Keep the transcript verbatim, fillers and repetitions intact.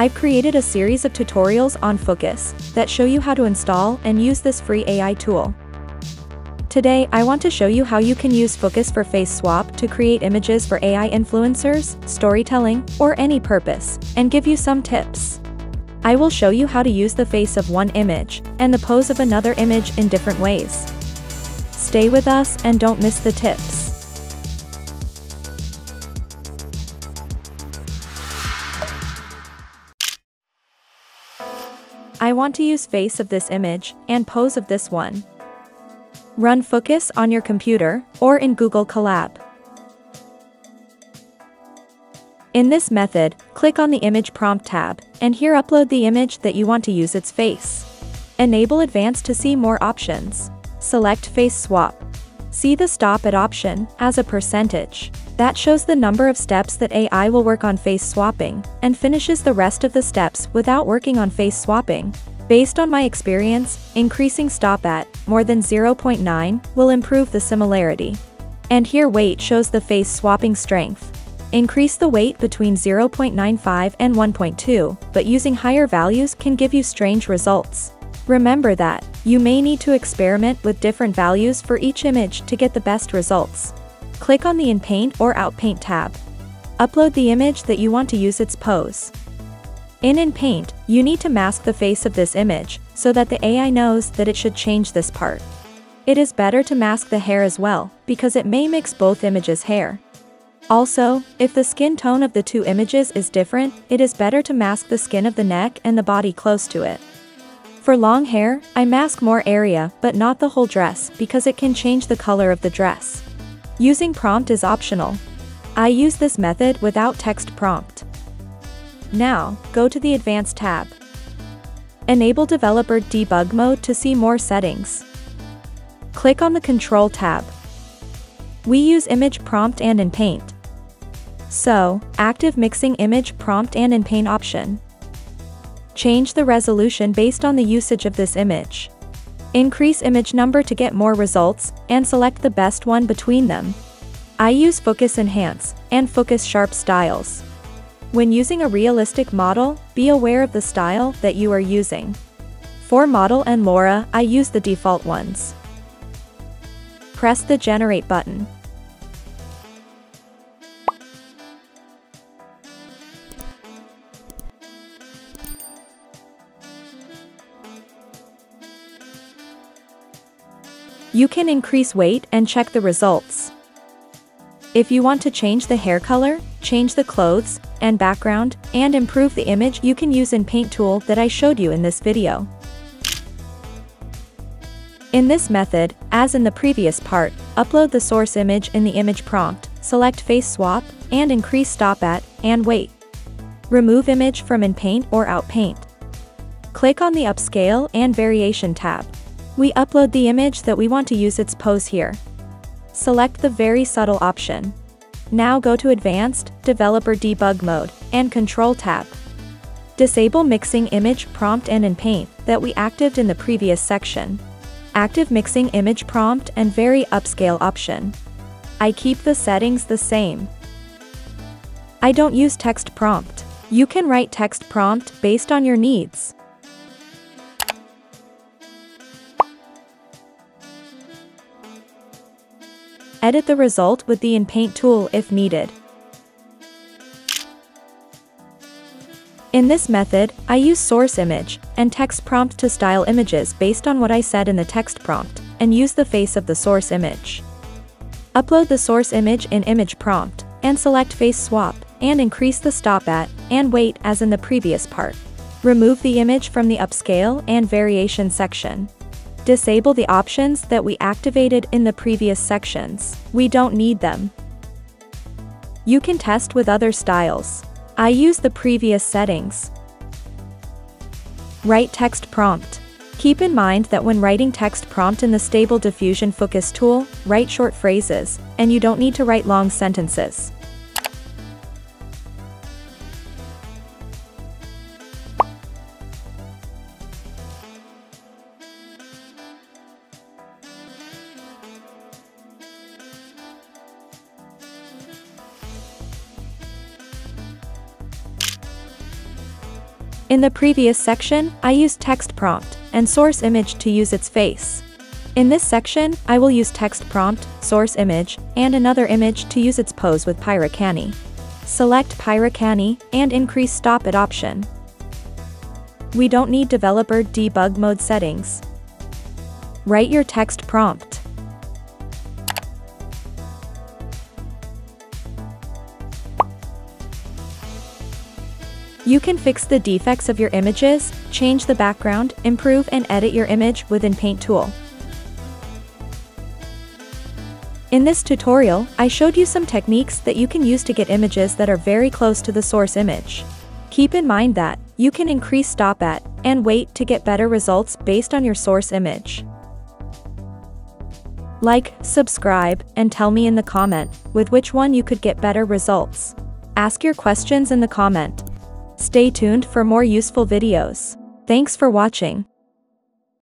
I've created a series of tutorials on Fooocus that show you how to install and use this free A I tool. Today I want to show you how you can use Fooocus for Face Swap to create images for A I influencers, storytelling, or any purpose, and give you some tips. I will show you how to use the face of one image and the pose of another image in different ways. Stay with us and don't miss the tips. I want to use face of this image and pose of this one. Run Fooocus on your computer or in Google Collab. In this method, click on the Image Prompt tab, and here upload the image that you want to use its face. Enable Advanced to see more options. Select Face Swap. See the Stop at option as a percentage. That shows the number of steps that A I will work on face swapping, and finishes the rest of the steps without working on face swapping. Based on my experience, increasing stop at more than zero point nine will improve the similarity. And here weight shows the face swapping strength. Increase the weight between zero point nine five and one point two, but using higher values can give you strange results. Remember that you may need to experiment with different values for each image to get the best results. Click on the Inpaint or Outpaint tab. Upload the image that you want to use its pose. In Inpaint, you need to mask the face of this image so that the A I knows that it should change this part. It is better to mask the hair as well, because it may mix both images' hair. Also, if the skin tone of the two images is different, it is better to mask the skin of the neck and the body close to it. For long hair, I mask more area but not the whole dress because it can change the color of the dress. Using prompt is optional. I use this method without text prompt. Now, go to the Advanced tab. Enable Developer Debug Mode to see more settings. Click on the Control tab. We use Image Prompt and Inpaint. So, active mixing Image Prompt and Inpaint option. Change the resolution based on the usage of this image. Increase image number to get more results, and select the best one between them. I use Fooocus Enhance and Fooocus Sharp styles. When using a realistic model, be aware of the style that you are using. For Model and LoRa, I use the default ones. Press the Generate button. You can increase weight and check the results. If you want to change the hair color, change the clothes and background, and improve the image, you can use Inpaint tool that I showed you in this video. In this method, as in the previous part, upload the source image in the image prompt, select face swap, and increase stop at and weight. Remove image from Inpaint or Outpaint. Click on the Upscale and Variation tab. We upload the image that we want to use its pose here. Select the Very Subtle option. Now go to Advanced, Developer Debug Mode, and Control tab. Disable Mixing Image Prompt and Inpaint that we activated in the previous section. Active Mixing Image Prompt and Very Upscale option. I keep the settings the same. I don't use text prompt. You can write text prompt based on your needs. Edit the result with the Inpaint tool if needed. In this method, I use source image and text prompt to style images based on what I said in the text prompt, and use the face of the source image. Upload the source image in image prompt, and select face swap, and increase the stop at and weight as in the previous part. Remove the image from the upscale and variation section. Disable the options that we activated in the previous sections. We don't need them. You can test with other styles. I use the previous settings. Write text prompt. Keep in mind that when writing text prompt in the Stable Diffusion Focus tool, write short phrases, and you don't need to write long sentences. In the previous section, I used text prompt and source image to use its face. In this section, I will use text prompt, source image, and another image to use its pose with PyraCanny. Select PyraCanny and increase stop it option. We don't need developer debug mode settings. Write your text prompt. You can fix the defects of your images, change the background, improve and edit your image with Inpaint tool. In this tutorial, I showed you some techniques that you can use to get images that are very close to the source image. Keep in mind that you can increase stop at and wait to get better results based on your source image. Like, subscribe, and tell me in the comment with which one you could get better results. Ask your questions in the comment. Stay tuned for more useful videos. Thanks for watching.